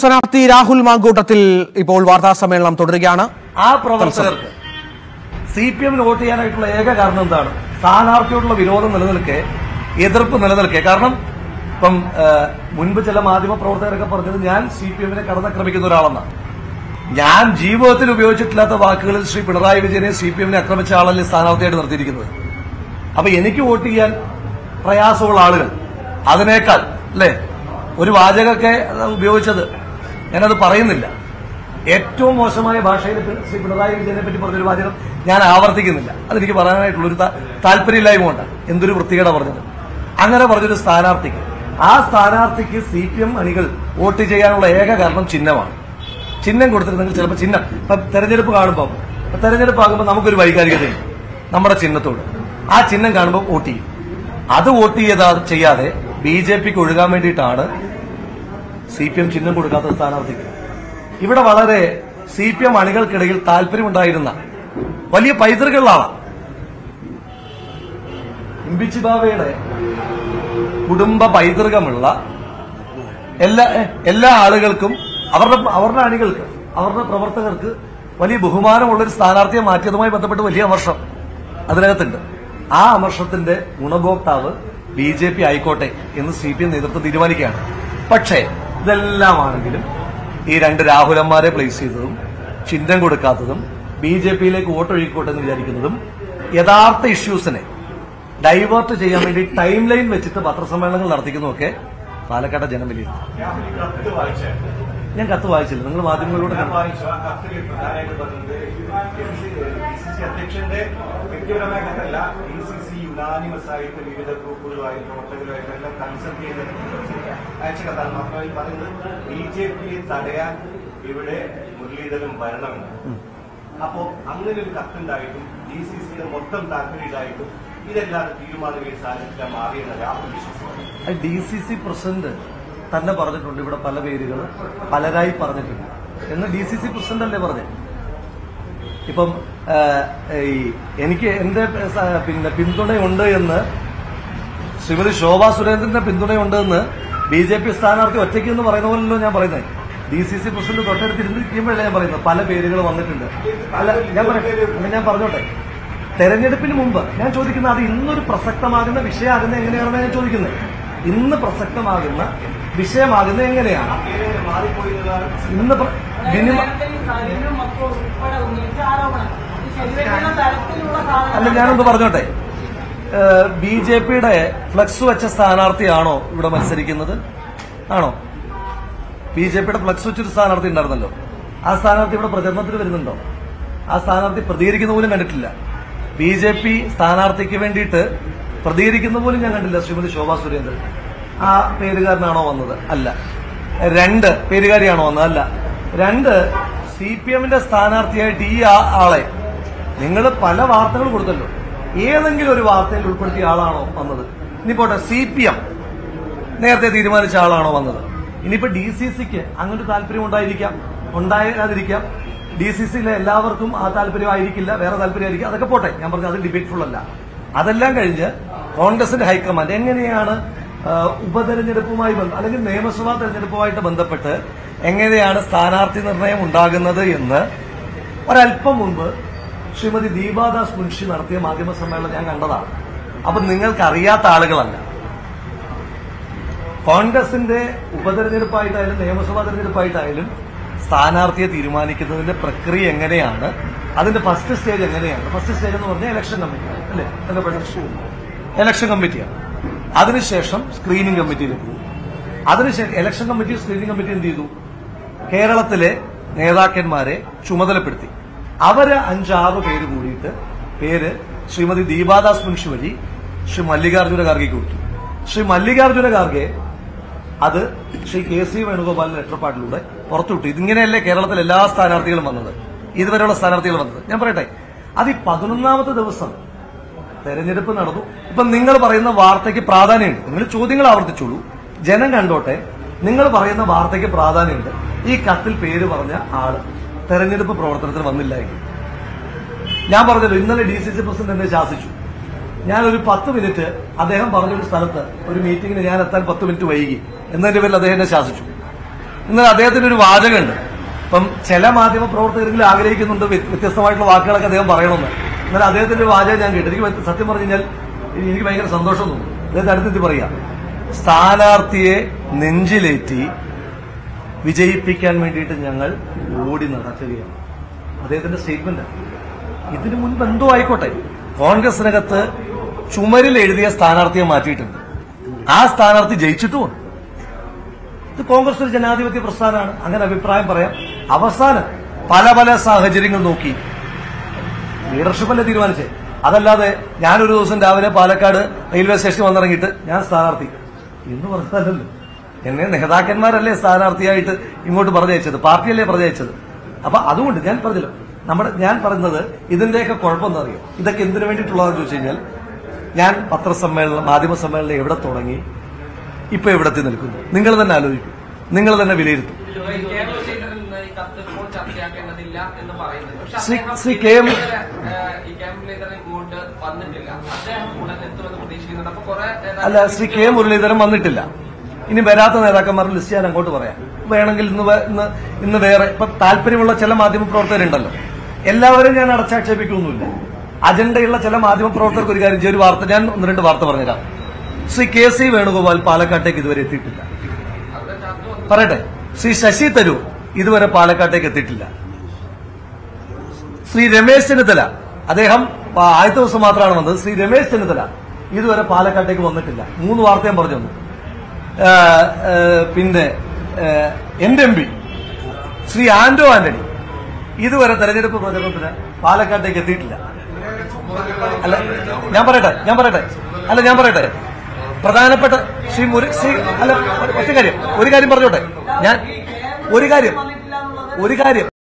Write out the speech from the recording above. സ്ഥാനാർത്ഥി രാഹുൽ മാങ്കൂട്ടത്തിൽ ഇപ്പോൾ വാർത്താ സമ്മേളനം തുടരുകയാണ്. ആ പ്രവർത്തകർക്ക് സിപിഎമ്മിന് വോട്ട് ചെയ്യാനായിട്ടുള്ള ഏക കാരണം എന്താണ്? സ്ഥാനാർത്ഥിയോടുള്ള വിരോധം നിലനിൽക്കെ, എതിർപ്പ് നിലനിൽക്കെ. കാരണം ഇപ്പം മുൻപ് ചില മാധ്യമ പ്രവർത്തകരൊക്കെ പറഞ്ഞത് ഞാൻ സിപിഎമ്മിനെ കടന്നാക്രമിക്കുന്ന ഒരാളെന്നാണ്. ഞാൻ ജീവിതത്തിൽ ഉപയോഗിച്ചിട്ടില്ലാത്ത വാക്കുകളിൽ ശ്രീ പിണറായി വിജയനെ സിപിഎമ്മിനെ ആക്രമിച്ച ആളല്ലേ സ്ഥാനാർത്ഥിയായിട്ട് നിർത്തിയിരിക്കുന്നത്. അപ്പൊ എനിക്ക് വോട്ട് ചെയ്യാൻ പ്രയാസമുള്ള ആളുകൾ അതിനേക്കാൾ അല്ലേ ഒരു വാചകമൊക്കെ ഉപയോഗിച്ചത്, ഞാനത് പറയുന്നില്ല, ഏറ്റവും മോശമായ ഭാഷയിൽ ശ്രീ പിണറായി വിജയനെ പറ്റി പറഞ്ഞൊരു വാചകം ഞാൻ ആവർത്തിക്കുന്നില്ല. അതെനിക്ക് പറയാനായിട്ടുള്ളൊരു താല്പര്യമില്ലായ്മ കൊണ്ടാണ്, എന്തൊരു വൃത്തികേട പറഞ്ഞത്. അങ്ങനെ പറഞ്ഞൊരു സ്ഥാനാർത്ഥിക്ക്, ആ സ്ഥാനാർത്ഥിക്ക് സി പി എം അണികൾ വോട്ട് ചെയ്യാനുള്ള ഏക കാരണം ചിഹ്നമാണ്. ചിഹ്നം കൊടുത്തിരുന്നെങ്കിൽ ചിലപ്പോൾ ചിഹ്നം ഇപ്പം തെരഞ്ഞെടുപ്പാകുമ്പോൾ നമുക്കൊരു വൈകാരികതയുണ്ട് നമ്മുടെ ചിഹ്നത്തോട്. ആ ചിഹ്നം കാണുമ്പോൾ വോട്ട് ചെയ്യും. അത് വോട്ട് ചെയ്യാതെ ബി ജെ പിക്ക് ഒഴുകാൻ വേണ്ടിയിട്ടാണ് സി പി എം ചിഹ്നം കൊടുക്കാത്ത സ്ഥാനാർത്ഥിക്ക്. ഇവിടെ വളരെ സി പി എം അണികൾക്കിടയിൽ താല്പര്യമുണ്ടായിരുന്ന വലിയ പൈതൃകങ്ങളാണ് ഇമ്പിച്ചി ബാവയുടെ കുടുംബ പൈതൃകമുള്ള എല്ലാ ആളുകൾക്കും അവരുടെ അണികൾക്ക്, അവരുടെ പ്രവർത്തകർക്ക് വലിയ ബഹുമാനമുള്ളൊരു സ്ഥാനാർത്ഥിയെ മാറ്റിയതുമായി ബന്ധപ്പെട്ട് വലിയ അമർഷം അതിനകത്തുണ്ട്. ആ അമർഷത്തിന്റെ ഗുണഭോക്താവ് ബി ജെ പി ആയിക്കോട്ടെ എന്ന് സി പി എം നേതൃത്വം തീരുമാനിക്കുകയാണ്. പക്ഷേ ഇതെല്ലാമാണെങ്കിലും ഈ രണ്ട് രാഹുലന്മാരെ പ്ലേസ് ചെയ്തതും ചിഹ്നം കൊടുക്കാത്തതും ബി ജെ പിയിലേക്ക് വോട്ടൊഴുകിക്കോട്ടെ എന്ന് വിചാരിക്കുന്നതും യഥാർത്ഥ ഇഷ്യൂസിനെ ഡൈവേർട്ട് ചെയ്യാൻ വേണ്ടി ടൈം ലൈൻ വെച്ചിട്ട് പത്രസമ്മേളനങ്ങൾ നടത്തിക്കുന്നതൊക്കെ പാലക്കാട് ജനം വിലയിരുത്തും. ഞാൻ കത്ത് വായിച്ചില്ല, നിങ്ങൾ മാധ്യമങ്ങളിലൂടെ അപ്പോ അങ്ങനെ ഒരു കത്തുണ്ടായിട്ടും ഡി സി സിയുടെ മൊത്തം താല്പര്യമായിട്ടും ഇതെല്ലാം തീരുമാനമായി സാഹചര്യത്തിൽ മാറിയെന്നത് യാതൊരു ഡി സി സി പ്രസിഡന്റ് തന്നെ പറഞ്ഞിട്ടുണ്ട്. ഇവിടെ പല പേരുകൾ പലരായി പറഞ്ഞിട്ടുണ്ട് എന്ന് ഡി സി സി പ്രസിഡന്റ് അല്ലേ പറഞ്ഞത്. ഇപ്പം ഈ എനിക്ക് എന്റെ പിന്തുണയുണ്ട് എന്ന്, ശ്രീമതി ശോഭാ സുരേന്ദ്രന്റെ പിന്തുണയുണ്ട് എന്ന് ബി ജെ പി സ്ഥാനാർത്ഥി ഒറ്റയ്ക്ക് എന്ന് പറയുന്ന പോലല്ലോ ഞാൻ പറയുന്നത്. ഡി സി സി പ്രസിഡന്റ് തൊട്ടടുത്തിരുന്നിരിക്കുമ്പോഴല്ല ഞാൻ പറയുന്നത് പല പേരുകൾ വന്നിട്ടുണ്ട്. അല്ല, ഞാൻ പറഞ്ഞോട്ടെ, തെരഞ്ഞെടുപ്പിന് മുമ്പ് ഞാൻ ചോദിക്കുന്നത് അത് ഇന്നൊരു പ്രസക്തമാകുന്ന വിഷയമാകുന്നത് എങ്ങനെയാണെന്ന് ഞാൻ ചോദിക്കുന്നത്. ഇന്ന് പ്രസക്തമാകുന്ന വിഷയമാകുന്നത് എങ്ങനെയാണ്? ഇന്ന് അല്ല, ഞാനൊന്ന് പറഞ്ഞോട്ടെ, ബി ജെ പിയുടെ ഫ്ലക്സ് വെച്ച സ്ഥാനാർത്ഥിയാണോ ഇവിടെ മത്സരിക്കുന്നത്? ആണോ? ബി ജെ പിയുടെ ഫ്ലക്സ് വെച്ചൊരു സ്ഥാനാർത്ഥി ഉണ്ടായിരുന്നല്ലോ. ആ സ്ഥാനാർത്ഥി ഇവിടെ പ്രചരണത്തിന് വരുന്നുണ്ടോ? ആ സ്ഥാനാർത്ഥി പ്രതികരിക്കുന്ന പോലും കണ്ടിട്ടില്ല. ബി ജെ പി സ്ഥാനാർത്ഥിക്ക് വേണ്ടിയിട്ട് പ്രതികരിക്കുന്ന പോലും ഞാൻ കണ്ടില്ല. ശ്രീമതി ശോഭാ സുരേന്ദ്രൻ ആ പേരുകാരനാണോ വന്നത്? അല്ല. രണ്ട് പേരുകാരിയാണോ വന്നത്? അല്ല. രണ്ട് സി പി എമ്മിന്റെ സ്ഥാനാർത്ഥിയായിട്ട് ഈ ആളെ നിങ്ങൾ പല വാർത്തകൾ കൊടുത്തല്ലോ, ഏതെങ്കിലും ഒരു വാർത്തയിൽ ഉൾപ്പെടുത്തിയ ആളാണോ വന്നത്? ഇനിയിപ്പോട്ടെ, സി പി എം നേരത്തെ തീരുമാനിച്ച ആളാണോ വന്നത്? ഇനിയിപ്പോ ഡി സി സിക്ക് അങ്ങനൊരു താല്പര്യം ഉണ്ടായിരിക്കാം. ഡി സി സിയിലെ എല്ലാവർക്കും ആ താല്പര്യമായിരിക്കില്ല, വേറെ താല്പര്യമായിരിക്കും. അതൊക്കെ പോട്ടെ, ഞാൻ പറഞ്ഞത് അത് ഡിബേറ്റ്ഫുൾ അല്ല. അതെല്ലാം കഴിഞ്ഞ് കോൺഗ്രസിന്റെ ഹൈക്കമാൻഡ് എങ്ങനെയാണ് ഉപതെരഞ്ഞെടുപ്പുമായി അല്ലെങ്കിൽ നിയമസഭാ തെരഞ്ഞെടുപ്പുമായിട്ട് ബന്ധപ്പെട്ട് എങ്ങനെയാണ് സ്ഥാനാർത്ഥി നിർണയം ഉണ്ടാകുന്നത് എന്ന് ഒരല്പം മുൻപ് ശ്രീമതി ദീപാദാസ് മുൻഷി നടത്തിയ മാധ്യമ സമ്മേളനം ഞാൻ കണ്ടതാണ്. അപ്പൊ നിങ്ങൾക്കറിയാത്ത ആളുകളല്ല. കോൺഗ്രസിന്റെ ഉപതെരഞ്ഞെടുപ്പായിട്ടായാലും നിയമസഭാ തെരഞ്ഞെടുപ്പായിട്ടായാലും സ്ഥാനാർത്ഥിയെ തീരുമാനിക്കുന്നതിന്റെ പ്രക്രിയ എങ്ങനെയാണ്, അതിന്റെ ഫസ്റ്റ് സ്റ്റേജ് എങ്ങനെയാണ്? ഫസ്റ്റ് സ്റ്റേജ് എന്ന് പറഞ്ഞാൽ ഇലക്ഷൻ കമ്മിറ്റിയാണ് അല്ലേ? ഇലക്ഷൻ കമ്മിറ്റിയാണ്. അതിനുശേഷം സ്ക്രീനിംഗ് കമ്മിറ്റിയിൽ പോകും. അതിനുശേഷം ഇലക്ഷൻ കമ്മിറ്റി, സ്ക്രീനിംഗ് കമ്മിറ്റി എന്ത് ചെയ്തു? കേരളത്തിലെ നേതാക്കന്മാരെ ചുമതലപ്പെടുത്തി. അവര് 5-6 പേര് കൂടിയിട്ട് പേര് ശ്രീമതി ദീപാദാസ് മുൻഷി വഴി ശ്രീ മല്ലികാർജ്ജുന ഖാർഗെക്ക് കൊടുത്തു. ശ്രീ മല്ലികാർജ്ജുന ഖാർഗെ അത് ശ്രീ കെ സി വേണുഗോപാലിന്റെ ലെറ്റർപാഡിലൂടെ പുറത്തുവിട്ടു. ഇതിങ്ങനെയല്ലേ കേരളത്തിലെ എല്ലാ സ്ഥാനാർത്ഥികളും വന്നത്, ഇതുവരെയുള്ള സ്ഥാനാർത്ഥികൾ വന്നത്? ഞാൻ പറയട്ടെ, അത് ഈ 11ാമത്തെ ദിവസം തെരഞ്ഞെടുപ്പ് നടന്നു. ഇപ്പം നിങ്ങൾ പറയുന്ന വാർത്തയ്ക്ക് പ്രാധാന്യമുണ്ട്. നിങ്ങൾ ചോദ്യങ്ങൾ ആവർത്തിച്ചോളൂ, ജനം കണ്ടോട്ടെ. നിങ്ങൾ പറയുന്ന വാർത്തയ്ക്ക് പ്രാധാന്യമുണ്ട്. ഈ കത്തിൽ പേര് പറഞ്ഞ ആള് തെരഞ്ഞെടുപ്പ് പ്രവർത്തനത്തിന് വന്നില്ല എങ്കിൽ, ഞാൻ പറഞ്ഞല്ലോ ഇന്നലെ ഡി സി സി പ്രസിഡന്റ് എന്നെ ശാസിച്ചു. ഞാനൊരു 10 മിനിറ്റ് അദ്ദേഹം പറഞ്ഞൊരു സ്ഥലത്ത് ഒരു മീറ്റിംഗിന് ഞാൻ എത്താൻ 10 മിനിറ്റ് വൈകി എന്നതിന്റെ പേരിൽ അദ്ദേഹം എന്നെ ശാസിച്ചു. അദ്ദേഹത്തിന്റെ ഒരു വാചകമുണ്ട്. അപ്പം ചില മാധ്യമ പ്രവർത്തകരെങ്കിലും ആഗ്രഹിക്കുന്നുണ്ട് വ്യത്യസ്തമായിട്ടുള്ള വാക്കുകളൊക്കെ അദ്ദേഹം പറയണമെന്ന്. എന്നാൽ അദ്ദേഹത്തിന്റെ ഒരു വാചകം ഞാൻ കേട്ടു, എനിക്ക് സത്യം പറഞ്ഞു കഴിഞ്ഞാൽ എനിക്ക് ഭയങ്കര സന്തോഷം തോന്നുന്നു. അദ്ദേഹത്തെ അടുത്തെത്തി പറയാം, സ്ഥാനാർത്ഥിയെ നെഞ്ചിലേറ്റി വിജയിപ്പിക്കാൻ വേണ്ടിയിട്ട് ഞങ്ങൾ ഓടി നടക്കുകയാണ്. അദ്ദേഹത്തിന്റെ സ്റ്റേറ്റ്മെന്റാണ്. ഇതിനു മുൻപ് എന്തോ ആയിക്കോട്ടെ, കോൺഗ്രസിനകത്ത് ചുമരിൽ എഴുതിയ സ്ഥാനാർത്ഥിയെ മാറ്റിയിട്ടുണ്ട്, ആ സ്ഥാനാർത്ഥി ജയിച്ചിട്ടുമുണ്ട്. ഇത് കോൺഗ്രസ് ഒരു ജനാധിപത്യ പ്രസ്ഥാനമാണ്, അങ്ങനെ അഭിപ്രായം പറയാം. അവസാനം പല പല സാഹചര്യങ്ങൾ നോക്കി ലീഡർഷിപ്പല്ലേ തീരുമാനിച്ചേ. അതല്ലാതെ ഞാനൊരു ദിവസം രാവിലെ പാലക്കാട് റെയിൽവേ സ്റ്റേഷനിൽ വന്നിറങ്ങിയിട്ട് ഞാൻ സ്ഥാനാർത്ഥി എന്ന് പറഞ്ഞാലല്ലോ, എന്നെ നേതാക്കന്മാരല്ലേ സ്ഥാനാർത്ഥിയായിട്ട് ഇങ്ങോട്ട് പറഞ്ഞയച്ചത്, പാർട്ടിയല്ലേ പറഞ്ഞയച്ചത്. അപ്പൊ അതുകൊണ്ട് ഞാൻ പറഞ്ഞല്ലോ, ഞാൻ പറയുന്നത് ഇതിന്റെയൊക്കെ കുഴപ്പമെന്ന് അറിയാം. ഇതൊക്കെ എന്തിനു വേണ്ടിയിട്ടുള്ളതെന്ന് ചോദിച്ചു കഴിഞ്ഞാൽ, ഞാൻ പത്രസമ്മേളനം മാധ്യമ സമ്മേളനം എവിടെ തുടങ്ങി ഇപ്പൊ എവിടത്തി നിൽക്കുന്നു, നിങ്ങൾ തന്നെ ആലോചിക്കും, നിങ്ങൾ തന്നെ വിലയിരുത്തും. ശ്രീ കെ അല്ല ശ്രീ കെ മുരളീധരൻ വന്നിട്ടില്ല. ഇനി വരാത്ത നേതാക്കന്മാരുടെ ലിസ്റ്റ് ഞാൻ അങ്ങോട്ട് പറയാം. വേണമെങ്കിൽ ഇന്ന് വേറെ ഇപ്പൊ താല്പര്യമുള്ള ചില മാധ്യമപ്രവർത്തകരുണ്ടല്ലോ, എല്ലാവരും ഞാൻ അടച്ചാക്ഷേപിക്കൊന്നുമില്ല. അജണ്ടയുള്ള ചില മാധ്യമപ്രവർത്തകർക്ക് ഒരു കാര്യം, ഒരു വാർത്ത ഞാൻ ഒന്ന് രണ്ട് വാർത്ത പറഞ്ഞുതരാം. ശ്രീ കെ സി വേണുഗോപാൽ പാലക്കാട്ടേക്ക് ഇതുവരെ എത്തിയിട്ടില്ല. പറയട്ടെ, ശ്രീ ശശി തരൂർ ഇതുവരെ പാലക്കാട്ടേക്ക് എത്തിയിട്ടില്ല. ശ്രീ രമേശ് ചെന്നിത്തല, അദ്ദേഹം ആദ്യത്തെ ദിവസം മാത്രമാണ് വന്നത്, ശ്രീ രമേശ് ചെന്നിത്തല ഇതുവരെ പാലക്കാട്ടേക്ക് വന്നിട്ടില്ല. മൂന്ന് വാർത്തയും പറഞ്ഞു തന്നു. പിന്നെ എന്റെ എം പി ശ്രീ ആന്റോ ആന്റണി ഇതുവരെ തെരഞ്ഞെടുപ്പ് പ്രചരണത്തിന് പാലക്കാട്ടേക്ക് എത്തിയിട്ടില്ല. അല്ല ഞാൻ പറയട്ടെ പ്രധാനപ്പെട്ട ശ്രീ മുരളി അല്ല ഒരു കാര്യം പറഞ്ഞോട്ടെ ഞാൻ ഒരു കാര്യം